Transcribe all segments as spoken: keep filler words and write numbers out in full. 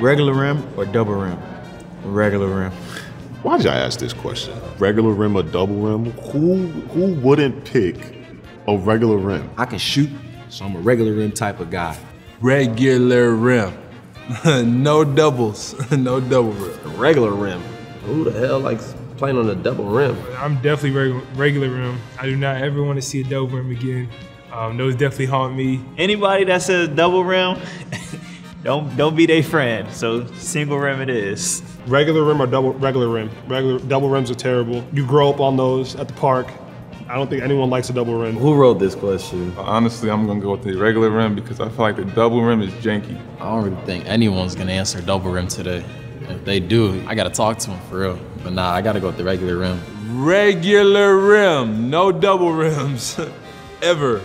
Regular rim or double rim? Regular rim. Why did I ask this question? Regular rim or double rim? Who who wouldn't pick a regular rim? I can shoot, so I'm a regular rim type of guy. Regular rim. No doubles. No double rim. Regular rim. Who the hell likes playing on a double rim? I'm definitely reg regular rim. I do not ever want to see a double rim again. Um, those definitely haunt me. Anybody that says double rim, don't don't be their friend. So single rim it is. Regular rim or double regular rim? Regular double rims are terrible. You grow up on those at the park. I don't think anyone likes a double rim. Who wrote this question? Honestly, I'm gonna go with the regular rim because I feel like the double rim is janky. I don't really think anyone's gonna answer double rim today. If they do, I gotta talk to them for real. But nah, I gotta go with the regular rim. Regular rim, no double rims, ever.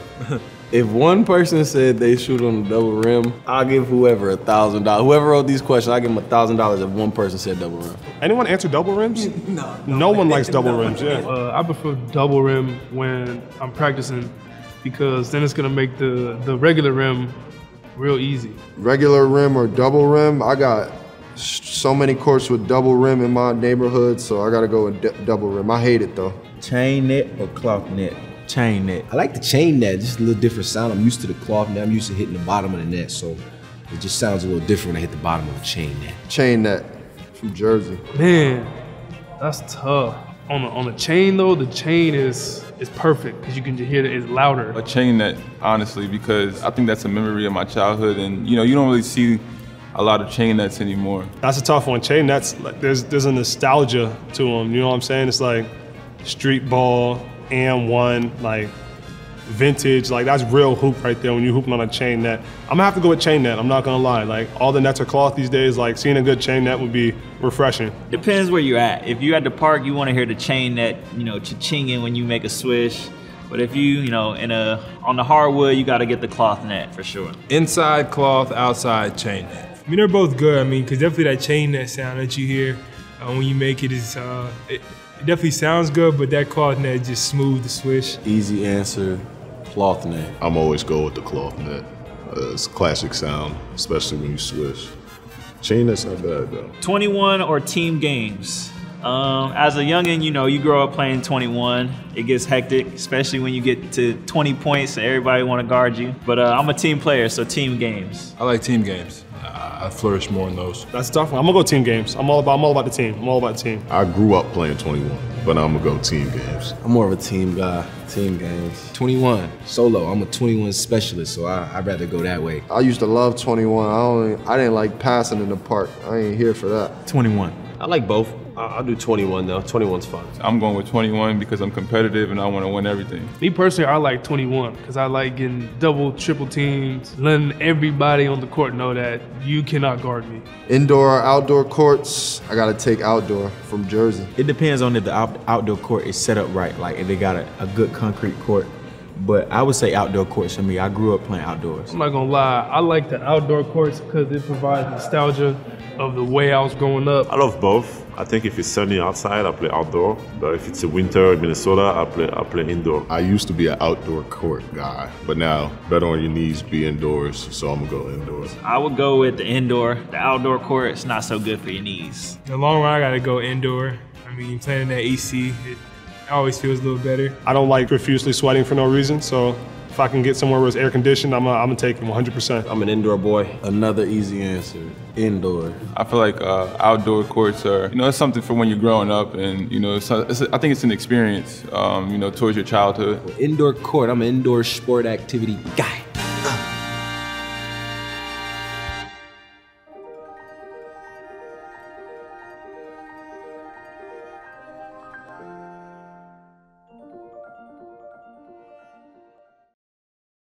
If one person said they shoot on the double rim, I'll give whoever a thousand dollars. Whoever wrote these questions, I'll give them a thousand dollars if one person said double rim. Anyone answer double rims? No. No, no one likes double no. rims, yeah. Uh, I prefer double rim when I'm practicing because then it's gonna make the, the regular rim real easy. Regular rim or double rim? I got so many courts with double rim in my neighborhood, so I gotta go with double rim. I hate it though. Chain net or cloth net? Chain net. I like the chain net, just a little different sound. I'm used to the cloth net, I'm used to hitting the bottom of the net, so it just sounds a little different when I hit the bottom of a chain net. Chain net, from Jersey. Man, that's tough. On a, on a chain though, the chain is, is perfect, because you can just hear it, it's louder. A chain net, honestly, because I think that's a memory of my childhood, and you know, you don't really see a lot of chain nets anymore. That's a tough one. Chain nets, like, there's, there's a nostalgia to them, you know what I'm saying? It's like street ball, and one, like vintage, like that's real hoop right there when you're hooping on a chain net. I'm gonna have to go with chain net, I'm not gonna lie. Like all the nets are cloth these days, like seeing a good chain net would be refreshing. Depends where you're at. If you're at the park, you wanna hear the chain net, you know, cha-chinging when you make a swish. But if you, you know, in a, on the hardwood, you gotta get the cloth net for sure. Inside cloth, outside chain net. I mean, they're both good, I mean, cause definitely that chain net sound that you hear uh, when you make it is, uh, it, It definitely sounds good, but that cloth net just smooth the swish. Easy answer, cloth net. I'm always go with the cloth net. Uh, it's a classic sound, especially when you swish. Chain net's not bad though. twenty-one or team games? Um, as a youngin', you know, you grow up playing twenty-one. It gets hectic, especially when you get to twenty points, so everybody want to guard you. But uh, I'm a team player, so team games. I like team games. I flourish more in those. That's a tough one. I'm gonna go team games. I'm all about. I'm all about the team. I'm all about the team. I grew up playing twenty-one, but I'm gonna go team games. I'm more of a team guy. Team games. twenty-one solo. I'm a twenty-one specialist, so I I'd rather go that way. I used to love twenty-one. I don't. I didn't like passing in the park. I ain't here for that. twenty-one. I like both. I'll do twenty-one though. twenty-one's fun. I'm going with twenty-one because I'm competitive and I want to win everything. Me personally, I like twenty-one because I like getting double, triple teams, letting everybody on the court know that you cannot guard me. Indoor or outdoor courts, I got to take outdoor from Jersey. It depends on if the out outdoor court is set up right, like if they got a, a good concrete court. But I would say outdoor courts for me. I grew up playing outdoors. I'm not gonna lie, I like the outdoor courts because it provides nostalgia of the way I was growing up. I love both. I think if it's sunny outside, I play outdoor. But if it's a winter in Minnesota, I play I play indoor. I used to be an outdoor court guy, but now better on your knees, be indoors, so I'm gonna go indoors. I would go with the indoor. The outdoor court, it's not so good for your knees. In the long run, I gotta go indoor. I mean, playing that A C, it always feels a little better. I don't like profusely sweating for no reason, so if I can get somewhere where it's air conditioned, I'm gonna I'm take it one hundred percent. I'm an indoor boy. Another easy answer, indoor. I feel like uh, outdoor courts are, you know, it's something for when you're growing up and, you know, it's, it's, I think it's an experience, um, you know, towards your childhood. Indoor court, I'm an indoor sport activity guy.